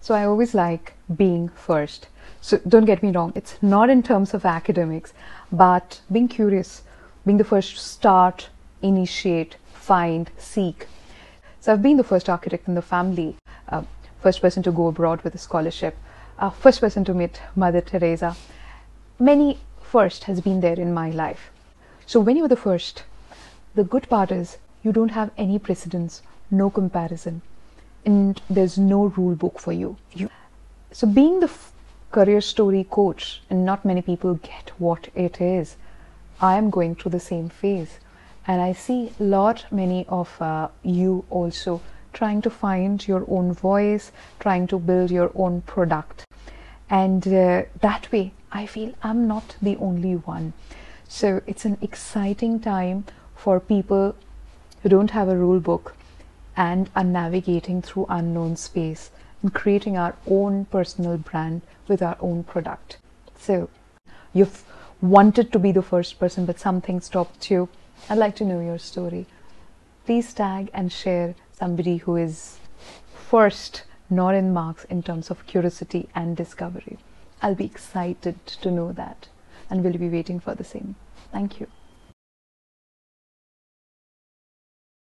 So I always like being first. So don't get me wrong, it's not in terms of academics, but being curious, being the first to start, initiate, find, seek. So I've been the first architect in the family, first person to go abroad with a scholarship, first person to meet Mother Teresa. Many first has been there in my life. So when you're the first, the good part is you don't have any precedence, no comparison, and there's no rule book for you. So being the career story coach, and not many people get what it is, I am going through the same phase. And I see many of you also trying to find your own voice, trying to build your own product. And that way, I feel I'm not the only one. So it's an exciting time for people who don't have a rule book and are navigating through unknown space and creating our own personal brand with our own product. So you've wanted to be the first person, but something stopped you. I'd like to know your story. Please tag and share somebody who is first, not in marks, in terms of curiosity and discovery. I'll be excited to know that, and will be waiting for the same. Thank you.